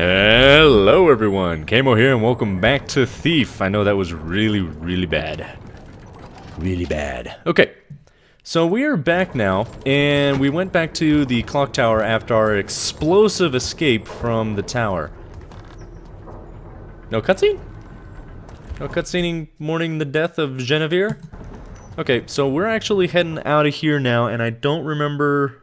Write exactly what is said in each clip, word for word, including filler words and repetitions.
Hello everyone, Camo here and welcome back to Thief. I know that was really, really bad. Really bad. Okay, so we are back now, and we went back to the clock tower after our explosive escape from the tower. No cutscene? No cutscene mourning the death of Genevieve? Okay, so we're actually heading out of here now, and I don't remember...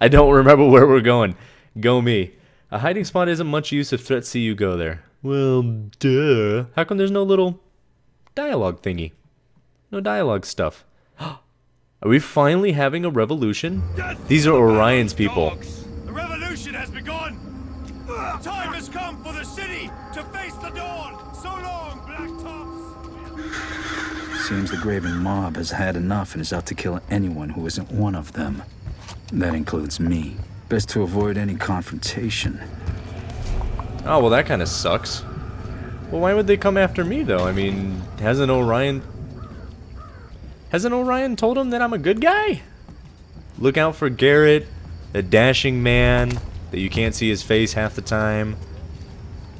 I don't remember where we're going. Go me. A hiding spot isn't much use if threats see you go there. Well, duh. How come there's no little dialogue thingy? No dialogue stuff. Are we finally having a revolution? These are Orion's people. The revolution has begun. Time has come for the city to face the dawn. So long, Blacktops. Seems the Graven mob has had enough and is out to kill anyone who isn't one of them. That includes me. Best to avoid any confrontation. Oh, well that kind of sucks. Well, why would they come after me though? I mean, hasn't Orion... Hasn't Orion told him that I'm a good guy? Look out for Garrett, the dashing man, that you can't see his face half the time.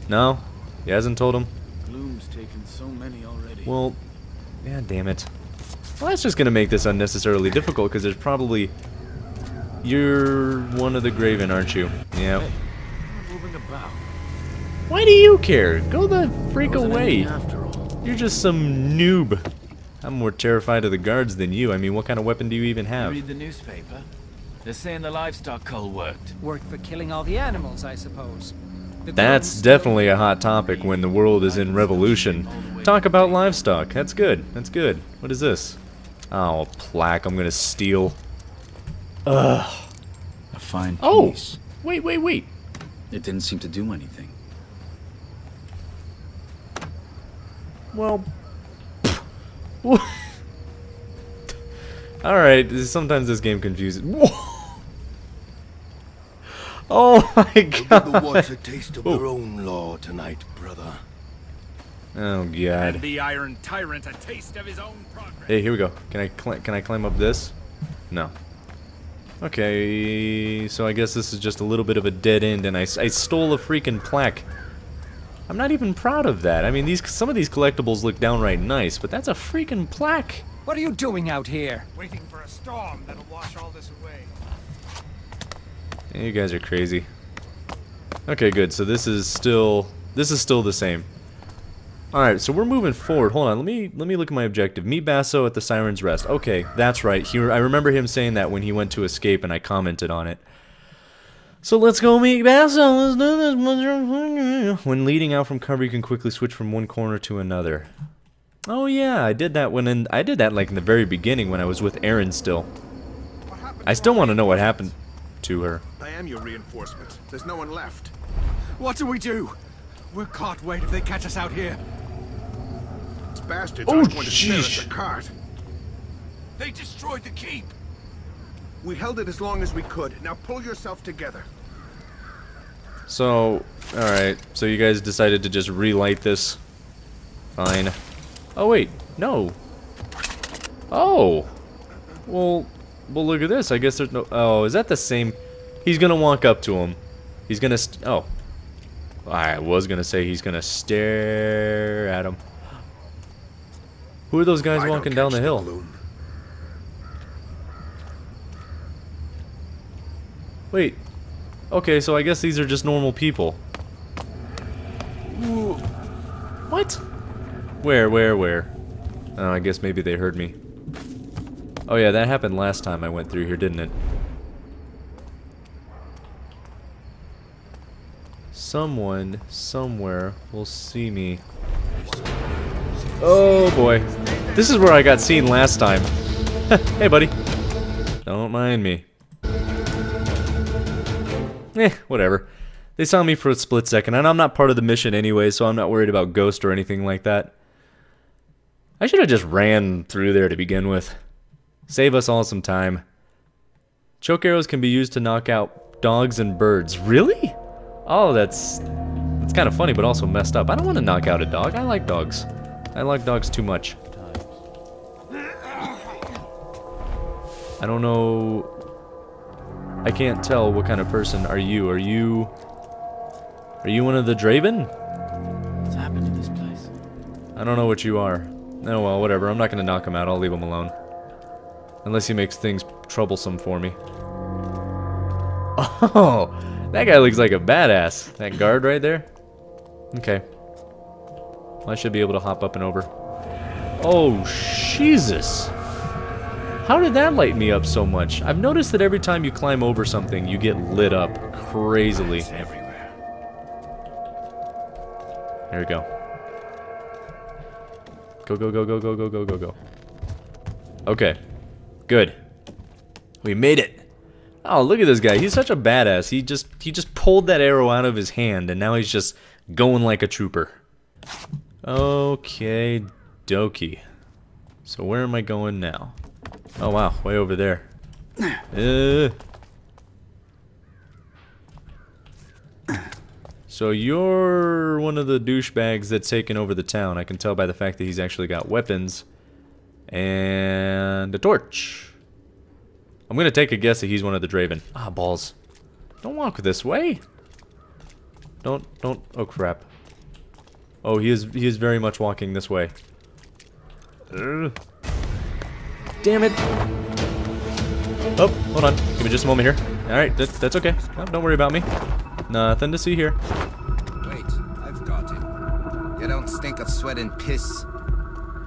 No? He hasn't told him? Gloom's taken so many already. Well, yeah, damn it. Well, that's just gonna make this unnecessarily difficult, because there's probably... You're one of the Graven, aren't you? Yeah. Hey, moving about. Why do you care? Go the freak away. You're just some noob. I'm more terrified of the guards than you. I mean, what kind of weapon do you even have? Read the newspaper. They're saying the livestock cull worked. Worked for killing all the animals, I suppose. The That's definitely a hot topic when the world is in revolution. Talk about livestock. That's good. That's good. What is this? Oh, plaque. I'm gonna steal. Ugh. A fine piece. Oh! Wait, wait, wait. It didn't seem to do anything. Well... Alright, sometimes this game confuses... Oh my god! Give the watch a taste of their own law tonight, brother. Oh god. And the Iron Tyrant a taste of his own progress. Hey, here we go. Can I, can I climb up this? No. Okay, so I guess this is just a little bit of a dead end, and I, I stole a freaking plaque. I'm not even proud of that. I mean, these some of these collectibles look downright nice, but that's a freaking plaque. What are you doing out here? Waiting for a storm that'll wash all this away. You guys are crazy. Okay, good. So this is still this is still the same. All right, so we're moving forward. Hold on, let me let me look at my objective. Meet Basso at the Siren's Rest. Okay, that's right. He, I remember him saying that when he went to escape, and I commented on it. So let's go meet Basso. Let's do this. When leading out from cover, you can quickly switch from one corner to another. Oh yeah, I did that when in, I did that like in the very beginning when I was with Aaron. Still, I still want to know what happened to her. I am your reinforcement. There's no one left. What do we do? We're caught. Wait, if they catch us out here. Bastards oh, aren't going to spare us the cart. They destroyed the keep. We held it as long as we could. Now pull yourself together. So, alright. So you guys decided to just relight this. Fine. Oh, wait. No. Oh. Well, well, look at this. I guess there's no... Oh, is that the same... He's going to walk up to him. He's going to... St oh. I was going to say he's going to stare at him. Who are those guys walking down the hill? Wait. Okay, so I guess these are just normal people. Ooh. What? Where, where, where? Oh, I guess maybe they heard me. Oh yeah, that happened last time I went through here, didn't it? Someone, somewhere, will see me. Oh boy. This is where I got seen last time. Hey buddy. Don't mind me. Eh, whatever. They saw me for a split second, and I'm not part of the mission anyway, so I'm not worried about ghost or anything like that. I should have just ran through there to begin with. Save us all some time. Choke arrows can be used to knock out dogs and birds. Really? Oh, that's... That's kind of funny, but also messed up. I don't want to knock out a dog. I like dogs. I like dogs too much. I don't know... I can't tell what kind of person are you. Are you... Are you one of the Draven? What's happened to this place? I don't know what you are. Oh well, whatever. I'm not gonna knock him out. I'll leave him alone. Unless he makes things troublesome for me. Oh! That guy looks like a badass. That guard right there? Okay. Well, I should be able to hop up and over. Oh, Jesus! How did that light me up so much? I've noticed that every time you climb over something, you get lit up crazily. It's everywhere. There we go. Go, go, go, go, go, go, go, go, go. Okay. Good. We made it. Oh, look at this guy. He's such a badass. He just he just pulled that arrow out of his hand, and now he's just going like a trooper. Okay, dokie. So where am I going now? Oh wow, way over there. Uh. So you're one of the douchebags that's taken over the town. I can tell by the fact that he's actually got weapons and a torch. I'm gonna take a guess that he's one of the Draven. Ah, balls. Don't walk this way. Don't, don't, oh crap. Oh, he is, he is very much walking this way. Ugh. Damn it! Oh, hold on. Give me just a moment here. Alright, that, that's okay. No, don't worry about me. Nothing to see here. Wait, I've got it. You don't stink of sweat and piss.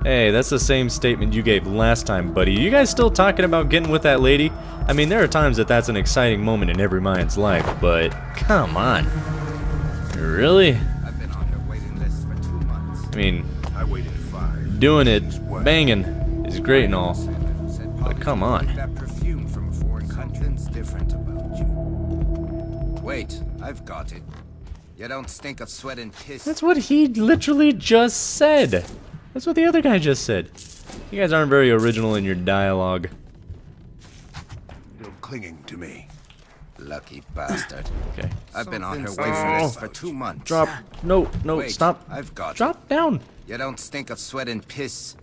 Hey, that's the same statement you gave last time, buddy. You guys still talking about getting with that lady? I mean, there are times that that's an exciting moment in every man's life, but come on. Really? I've been on her waiting list for two months. I mean, I waited five. Doing it, banging, is great and all. But come on. That perfume from a foreign country is different about you. Wait, I've got it. You don't stink of sweat and piss. That's what he literally just said. That's what the other guy just said. You guys aren't very original in your dialogue. You're clinging to me. Lucky bastard. Okay. I've been on her way for this for two months. Drop. No, no, wait, stop. I've got it. Drop down. You don't stink of sweat and piss.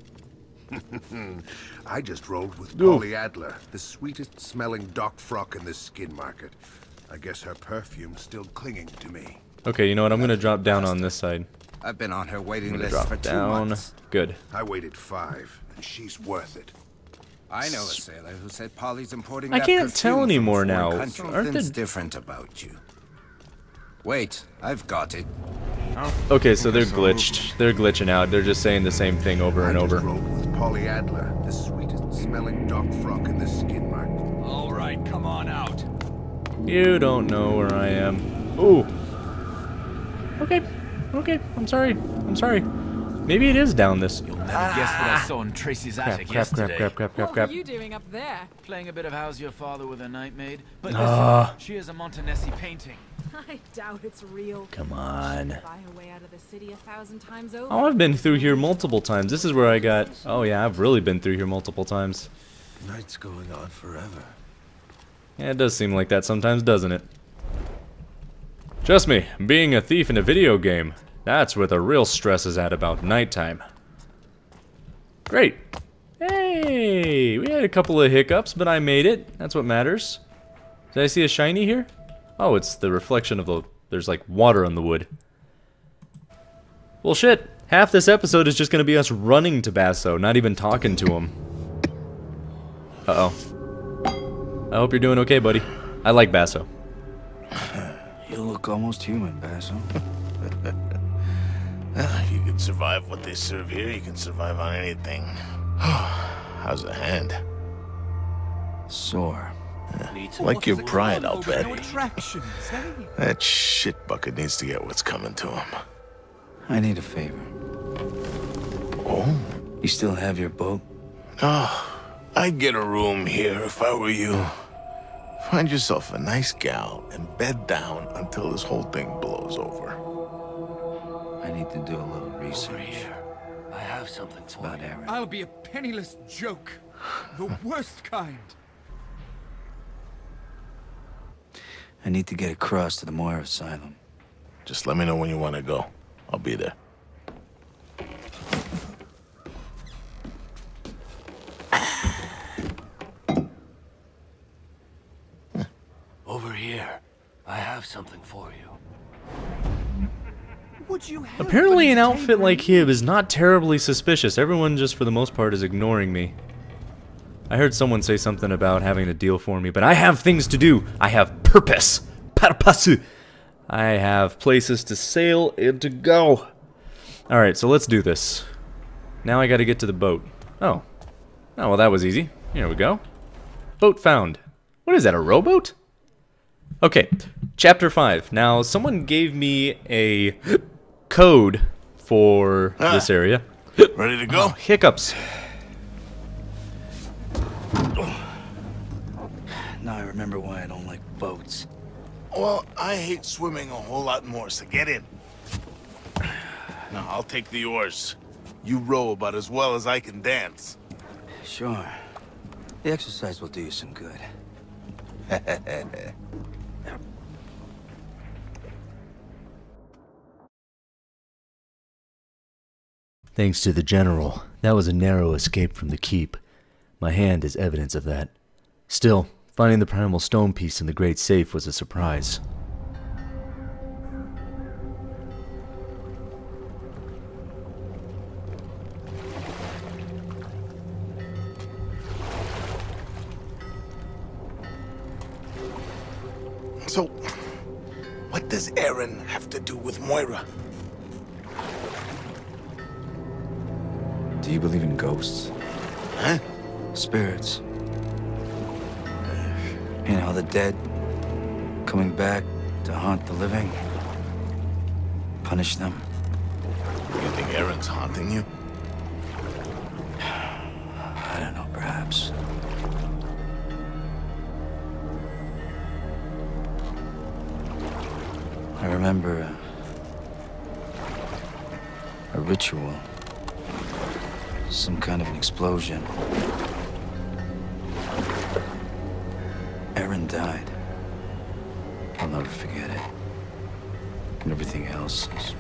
I just rolled with Polly Adler, the sweetest smelling dock frock in the skin market. I guess her perfume's still clinging to me. Okay, you know what? I'm gonna drop down on this side. I've been on her waiting list for two months. Good. I waited five, and she's worth it. I know a sailor who said Polly's importing that perfume. I can't tell anymore now. Something's different about you. Wait, I've got it. Okay, so they're glitched. They're glitching out. They're just saying the same thing over and over. I rolled with Polly Adler, the sweetest smelling dock frock in the skin market. All right, come on out. You don't know where I am. Ooh. Okay. Okay. I'm sorry. I'm sorry. Maybe it is down this. You'll never ah. guess what I saw in Tracy's crap, attic crap, yesterday. Crap, crap, crap, crap, what crap. What are you doing up there? Playing a bit of How's Your Father with a Nightmaid. But listen, uh. she is a Montanesi painting. I doubt it's real. Come on. Oh, I've been through here multiple times. This is where I got... Oh, yeah, I've really been through here multiple times. Night's going on forever. Yeah, it does seem like that sometimes, doesn't it? Trust me, being a thief in a video game, that's where the real stress is at about nighttime. Great. Hey, we had a couple of hiccups, but I made it. That's what matters. Did I see a shiny here? Oh, it's the reflection of the... There's like water on the wood. Well, shit. Half this episode is just gonna be us running to Basso, not even talking to him. Uh-oh. I hope you're doing okay, buddy. I like Basso. You look almost human, Basso. Well, if you can survive what they serve here, you can survive on anything. How's the hand? Sore. Like your pride, I'll bet. That shit bucket needs to get what's coming to him. I need a favor. Oh? You still have your boat? Oh, I'd get a room here if I were you. Find yourself a nice gal and bed down until this whole thing blows over. I need to do a little research. I have something to about Aaron. I'll be a penniless joke. The worst kind. I need to get across to the Moira Asylum. Just let me know when you want to go. I'll be there. Over here, I have something for you. would you have? Apparently an outfit like him is not terribly suspicious. Everyone just for the most part is ignoring me. I heard someone say something about having a deal for me, but I have things to do. I have purpose. Purpose. I have places to sail and to go. Alright, so let's do this. Now I gotta get to the boat. Oh. Oh, well that was easy. Here we go. Boat found. What is that, a rowboat? Okay, chapter five. Now, someone gave me a code for ah, this area. Ready to go? Oh, hiccups. Now I remember why I don't like boats. Well, I hate swimming a whole lot more, so get in. Now, I'll take the oars. You row about as well as I can dance. Sure. The exercise will do you some good. Thanks to the general, that was a narrow escape from the keep. My hand is evidence of that. Still, finding the primal stone piece in the great safe was a surprise. So, what does Aaron have to do with Moira? Do you believe in ghosts? Huh? Spirits. You know, the dead coming back to haunt the living, punish them. You think Aaron's haunting you? I don't know, perhaps. I remember a, a ritual, some kind of an explosion. Aaron died. I'll never forget it. And everything else is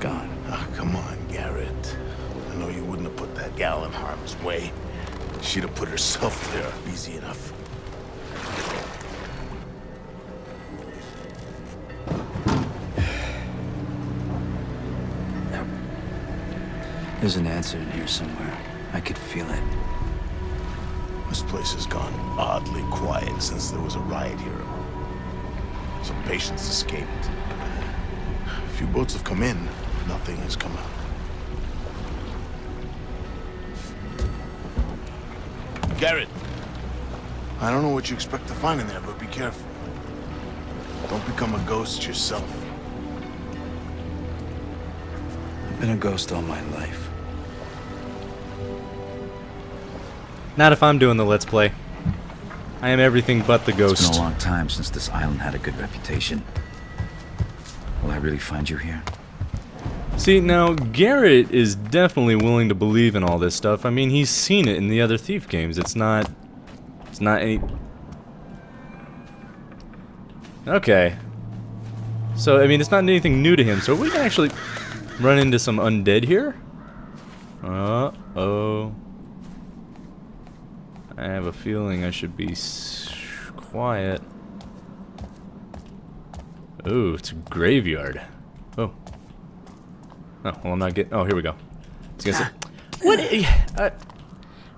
gone. Oh, come on, Garrett. I know you wouldn't have put that gal in harm's way. She'd have put herself there easy enough. There's an answer in here somewhere. I could feel it. This place has gone oddly quiet since there was a riot here. Some patients escaped. A few boats have come in, nothing has come out. Garrett! I don't know what you expect to find in there, but be careful. Don't become a ghost yourself. I've been a ghost all my life. Not if I'm doing the Let's Play. I am everything but the ghost. It's been a long time since this island had a good reputation. Will I really find you here? See, now, Garrett is definitely willing to believe in all this stuff. I mean, he's seen it in the other Thief games. It's not... It's not any... Okay. So, I mean, it's not anything new to him. So we can actually run into some undead here? Uh-oh. I have a feeling I should be s quiet. Oh, it's a graveyard. Oh. Oh, well I'm not getting... Oh, here we go. It's gonna say, what? Uh,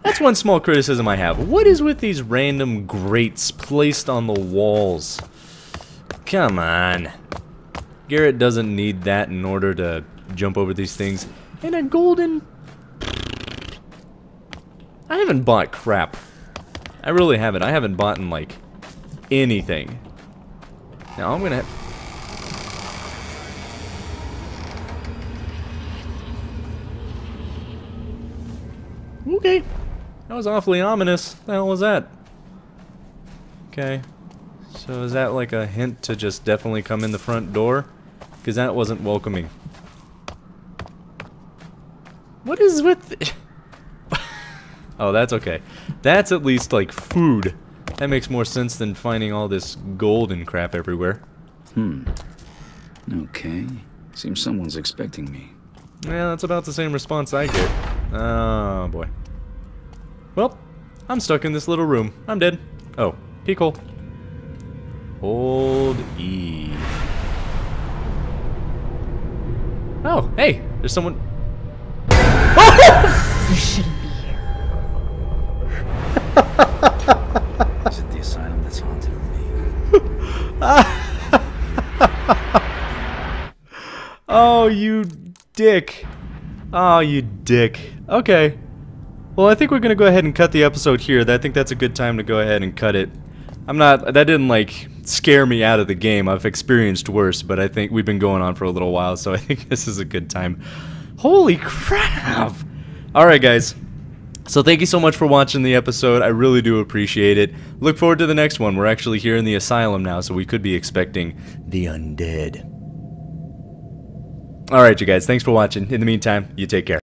that's one small criticism I have. What is with these random grates placed on the walls? Come on. Garrett doesn't need that in order to jump over these things. And a golden... I haven't bought crap. I really haven't. I haven't bought in, like, anything. Now, I'm gonna... Okay. That was awfully ominous. What the hell was that? Okay. So is that, like, a hint to just definitely come in the front door? Because that wasn't welcoming. What is with... Oh, that's okay. That's at least, like, food. That makes more sense than finding all this gold and crap everywhere. Hmm. Okay. Seems someone's expecting me. Yeah, that's about the same response I get. Oh, boy. Well, I'm stuck in this little room. I'm dead. Oh, peek hole. Hold E. Oh, hey, there's someone. Oh! You shouldn't be here. Is it the asylum that's haunted me? Oh, you dick. Oh, you dick. Okay. Well, I think we're gonna go ahead and cut the episode here. I think that's a good time to go ahead and cut it. I'm not, that didn't like scare me out of the game. I've experienced worse, but I think we've been going on for a little while, so I think this is a good time. Holy crap! Alright guys, so thank you so much for watching the episode. I really do appreciate it. Look forward to the next one. We're actually here in the asylum now, so we could be expecting the undead. Alright you guys, thanks for watching. In the meantime, you take care.